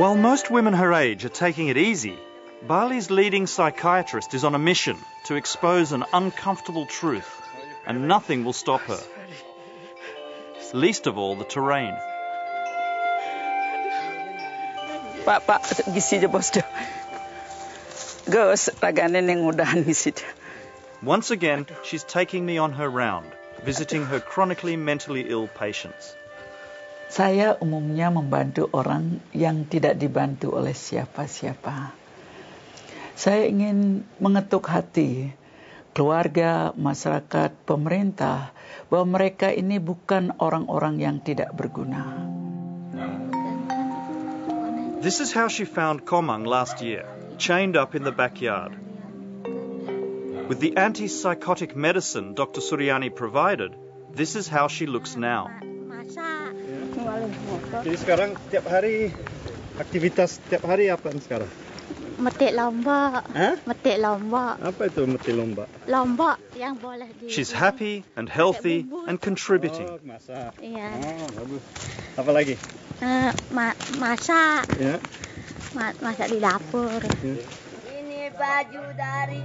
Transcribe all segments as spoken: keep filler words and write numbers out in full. While most women her age are taking it easy, Bali's leading psychiatrist is on a mission to expose an uncomfortable truth, and nothing will stop her. Least of all, the terrain. Papa, once again, she's taking me on her round, visiting her chronically mentally ill patients. Saya umumnya membantu orang yang tidak dibantu oleh siapa-siapa. Saya ingin mengetuk hati keluarga, masyarakat, pemerintah bahwa mereka ini bukan orang-orang yang tidak berguna. This is how she found Komang last year, chained up in the backyard. With the antipsychotic medicine Doctor Suryani provided, this is how she looks now. Jadi sekarang tiap hari aktivitas tiap hari apa sekarang? Metik lomba. Metik lomba. Apa itu metik lomba? Lomba yang boleh di. She's happy and healthy and contributing. Oh, masak. Iya. Oh, bagus. Apa lagi? Eh, masak. Ya. Masak di dapur. Ini baju dari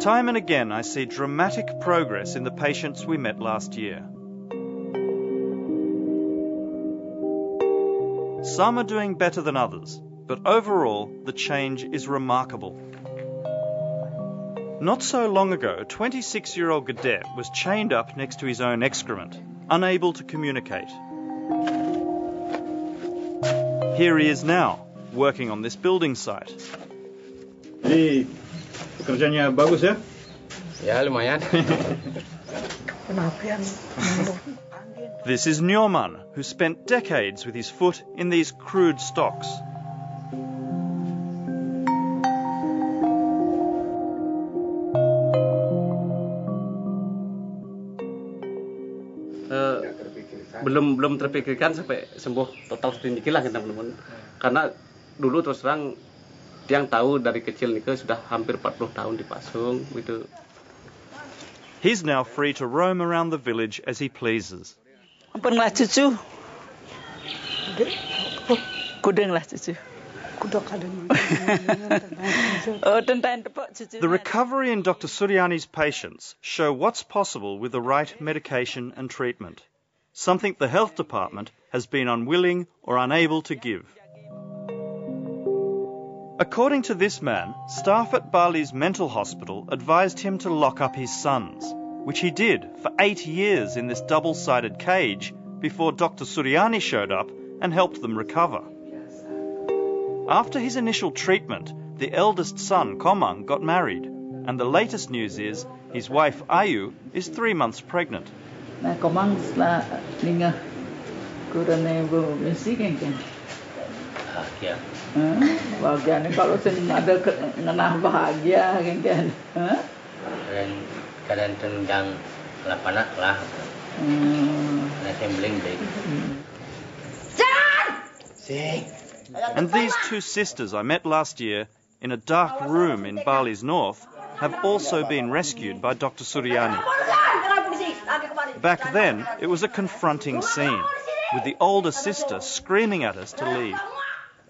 time and again, I see dramatic progress in the patients we met last year. Some are doing better than others, but overall, the change is remarkable. Not so long ago, twenty-six-year-old Gede was chained up next to his own excrement, unable to communicate. Here he is now, working on this building site. Hey. Kerjanya bagus ya? Ya, lumayan. This is Nyoman, who spent decades with his foot in these crude stocks. Uh, belum belum terpikirkan sampai sembuh total sedikit lah kita belum. Karena dulu terus terang yang tahu dari kecil Nike sudah hampir empat puluh tahun dipasung gitu. He's now free to roam around the village as he pleases. Ampunlah cucu. Kudenglah cucu. The recovery in Doctor Suryani's patients show what's possible with the right medication and treatment, something the health department has been unwilling or unable to give. According to this man, staff at Bali's mental hospital advised him to lock up his sons, which he did for eight years in this double-sided cage before Doctor Suryani showed up and helped them recover. After his initial treatment, the eldest son, Komang, got married, and the latest news is his wife, Ayu, is three months pregnant. Komang setelah ningah kurangnya bermisi kan? Bahagia. Bahagia ni kalau ada kenal bahagia, kan? Dan keadaan tendang lapanak lah. Nasembling baik. See. And these two sisters I met last year in a dark room in Bali's north have also been rescued by Doctor Suryani. Back then, it was a confronting scene, with the older sister screaming at us to leave.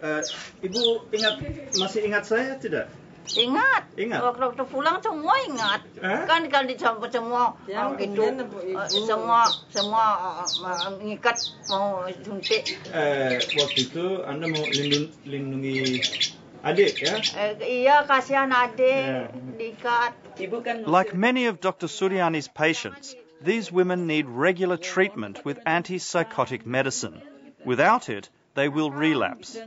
Uh, Ibu ingat masih ingat saya tidak? Ingat. Ingat. Waktu pulang semua ingat. Eh? Kan kan dicampur semua. Ya, gitu. Uh, semua semua uh, mengikat mau suntik. Eh, waktu itu Anda mau lindung, lindungi adik ya? Uh, iya, kasihan adik. Yeah. Diikat. Ibu kan. Like many of Doctor Suryani's patients, these women need regular treatment with antipsychotic medicine. Without it, they will relapse.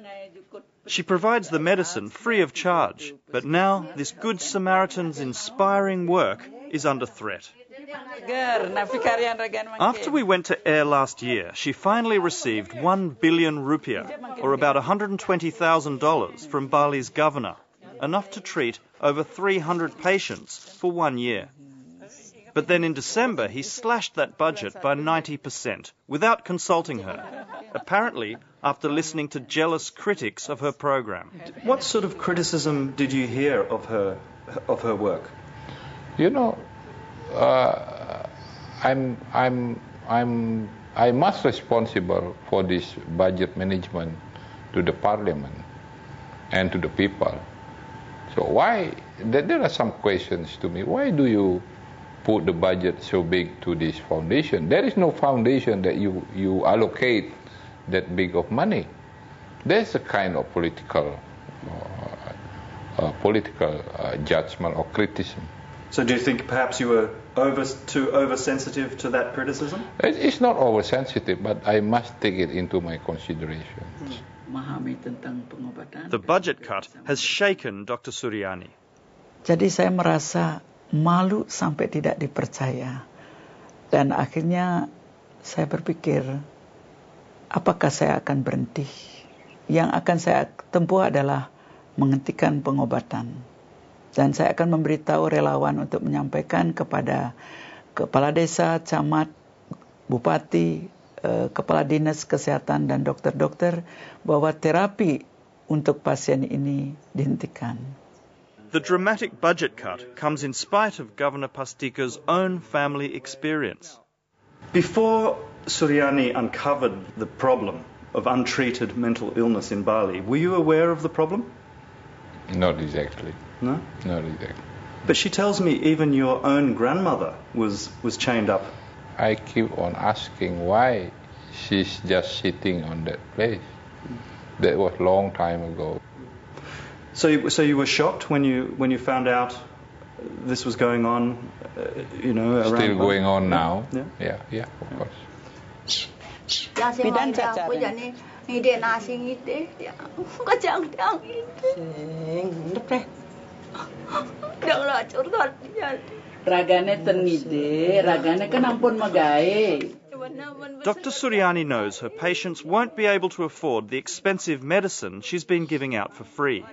She provides the medicine free of charge, but now this Good Samaritan's inspiring work is under threat. After we went to air last year, she finally received one billion rupiah, or about one hundred twenty thousand dollars, from Bali's governor, enough to treat over three hundred patients for one year. But then in December, he slashed that budget by ninety percent without consulting her, apparently after listening to jealous critics of her program. What sort of criticism did you hear of her, of her work? You know, uh, I'm, I'm, I'm, I'm most responsible for this budget management to the parliament and to the people. So why, there are some questions to me, why do you put the budget so big to this foundation? There is no foundation that you, you allocate that big of money. There's a kind of political, uh, uh, political uh, judgment or criticism. So do you think perhaps you were over, too oversensitive to that criticism? It's not oversensitive, but I must take it into my considerations. The budget cut has shaken Doctor Suryani. Jadi saya merasa malu sampai tidak dipercaya. Dan akhirnya saya berpikir, apakah saya akan berhenti? Yang akan saya tempuh adalah menghentikan pengobatan. Dan saya akan memberitahu relawan untuk menyampaikan kepada kepala desa, camat, bupati, eh, kepala dinas kesehatan dan dokter-dokter bahwa terapi untuk pasien ini dihentikan. The dramatic budget cut comes in spite of Governor Pastika's own family experience. Before Suryani uncovered the problem of untreated mental illness in Bali, were you aware of the problem? Not exactly. No? Not exactly. But she tells me even your own grandmother was, was chained up. I keep on asking why she's just sitting on that place. That was a long time ago. So you, so you were shocked when you, when you found out this was going on, uh, you know, around... Still going on now. Yeah, yeah, yeah of yeah. course. Doctor Suryani knows her patients won't be able to afford the expensive medicine she's been giving out for free.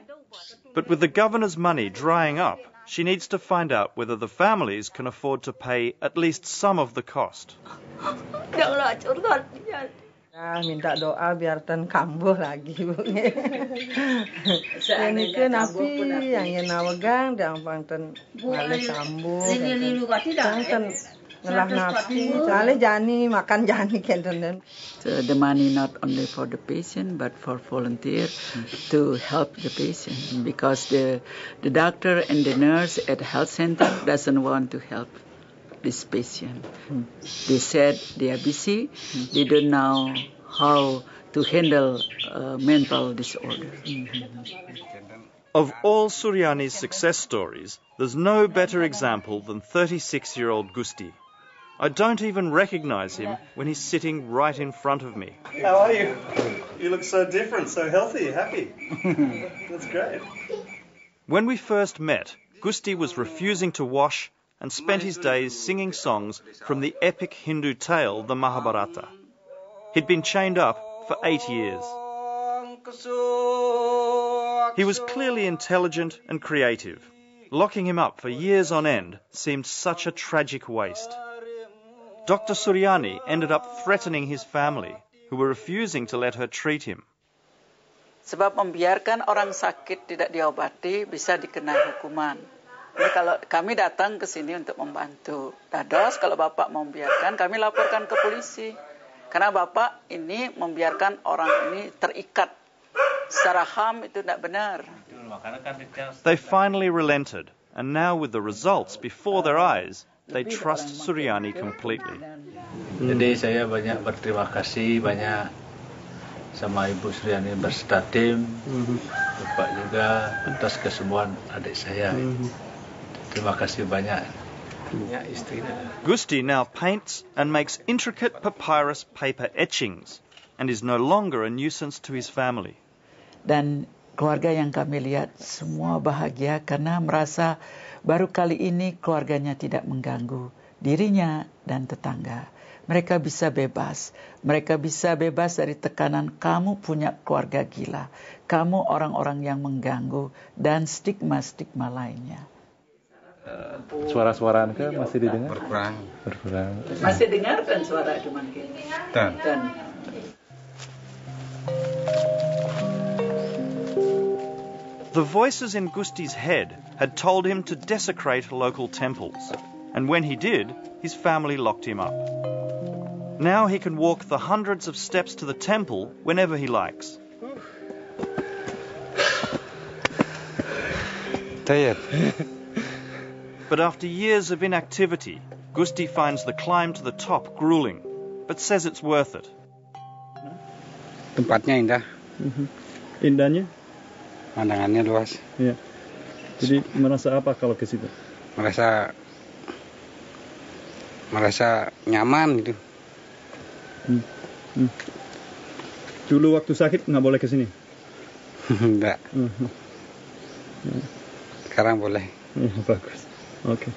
But with the governor's money drying up, she needs to find out whether the families can afford to pay at least some of the cost. Minta doa biar ten kambuh lagi bu. Ini kan napi yang nawegang dampang ten malah kambuh. Ten ngelah napi. Soalnya jani makan jani kenten. The money not only for the patient but for volunteer to help the patient because the the doctor and the nurse at the health center doesn't want to help this patient. Hmm. They said they are busy, hmm. they don't know how to handle uh, mental disorder. Mm-hmm. Of all Suryani's success stories, there's no better example than thirty-six-year-old Gusti. I don't even recognize him when he's sitting right in front of me. How are you? You look so different, so healthy, happy. That's great. When we first met, Gusti was refusing to wash and spent his days singing songs from the epic Hindu tale, the Mahabharata. He'd been chained up for eight years. He was clearly intelligent and creative. Locking him up for years on end seemed such a tragic waste. Doctor Suryani ended up threatening his family, who were refusing to let her treat him. Sebab membiarkan orang sakit tidak diobati bisa dikenai hukuman. Jadi kalau kami datang ke sini untuk membantu Dados, kalau Bapak membiarkan, kami laporkan ke polisi. Karena Bapak ini membiarkan orang ini terikat. Secara H A M itu tidak benar. They finally relented, and now with the results before their eyes, they trust Suryani completely. Jadi saya banyak berterima kasih, banyak sama Ibu Suryani berserta tim, Bapak juga atas kesembuhan adik saya. Terima kasih banyak. Gusti now paints and makes intricate papyrus paper etchings and is no longer a nuisance to his family. Dan keluarga yang kami lihat semua bahagia karena merasa baru kali ini keluarganya tidak mengganggu dirinya dan tetangga. Mereka bisa bebas. Mereka bisa bebas dari tekanan kamu punya keluarga gila. Kamu orang-orang yang mengganggu dan stigma-stigma lainnya. suara-suara Anda masih didengar? Berkurang. Berkurang. Masih dengar kan suara cuman gitu? Dan. Dan. The voices in Gusti's head had told him to desecrate local temples, and when he did, his family locked him up. Now he can walk the hundreds of steps to the temple whenever he likes. Tired. But after years of inactivity, Gusti finds the climb to the top grueling, but says it's worth it. Tempatnya indah. Mm-hmm. Indahnya? Pandangannya luas. Iya. Jadi merasa apa kalau ke situ? Merasa merasa nyaman gitu. Hmm. Hmm. Dulu waktu sakit nggak boleh ke sini? Enggak. Uh-huh. Yeah. Sekarang boleh. Ya, bagus. Oke. Okay.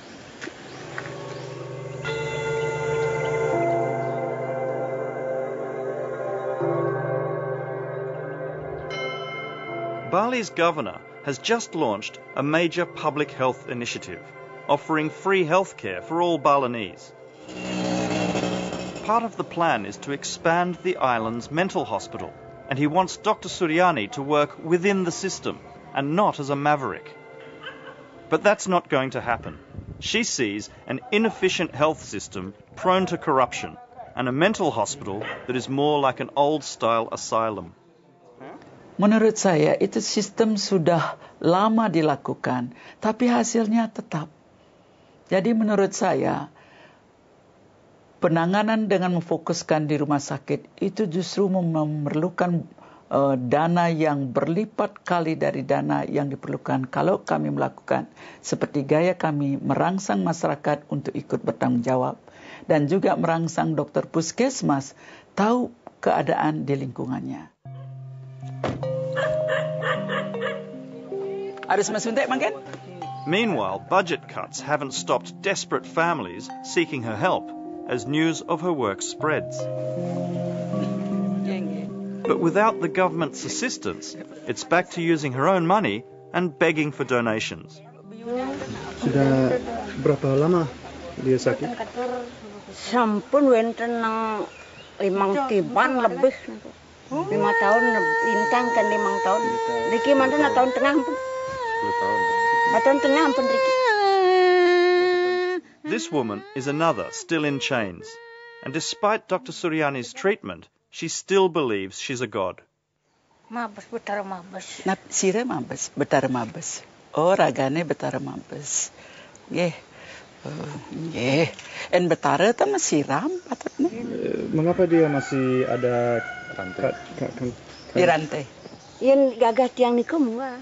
Bali's governor has just launched a major public health initiative, offering free healthcare for all Balinese. Part of the plan is to expand the island's mental hospital, and he wants Doctor Suryani to work within the system and not as a maverick. But that's not going to happen. She sees an inefficient health system prone to corruption and a mental hospital that is more like an old-style asylum. Menurut saya itu sistem sudah lama dilakukan, tapi hasilnya tetap. Jadi menurut saya penanganan dengan memfokuskan di rumah sakit itu justru memerlukan uh, dana yang berlipat kali dari dana yang diperlukan kalau kami melakukan seperti gaya kami merangsang masyarakat untuk ikut bertanggung jawab dan juga merangsang dokter puskesmas tahu keadaan di lingkungannya. Meanwhile, budget cuts haven't stopped desperate families seeking her help as news of her work spreads. But without the government's assistance, it's back to using her own money and begging for donations. Sudah berapa lama dia sakit? Sampun wenten nang limang tiban lebih. Lima tahun, lintang kan limang tahun. Riki mantan tahun tengah pun. Tahun tengah pun Riki. This woman is another still in chains, and despite Doctor Suryani's treatment, she still believes she's a god. Mabes betara mabes. Sire mabes betara mabes. Oh ragane betara mabes. Ye, ye. En betara itu masih ram patutnya. Mengapa dia masih ada? Rantai. Di rantai. Yang gagah tiang niku muah.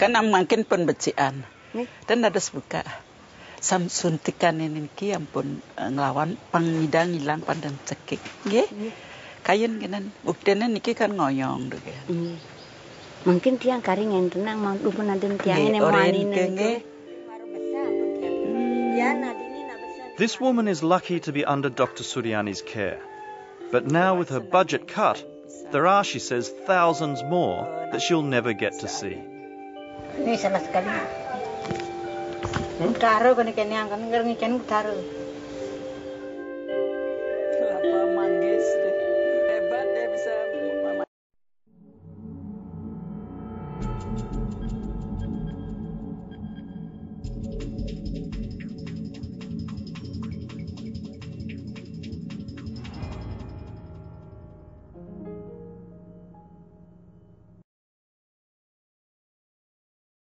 Kan makin pembecian. Dan ada sebuka. Sam suntikan ini niki ampun ngelawan pangidang hilang pandan cekik. Nggih. Kayen kenen buktene niki kan ngoyong to nggih. Mungkin tiang garing entenang mau pun aden tiang ene mani nggih. This woman is lucky to be under Doctor Suryani's care. But now with her budget cut, there are, she says, thousands more that she'll never get to see. Ini sama sekali. Utaro kan ikan yang kan ngeren ikan utaro.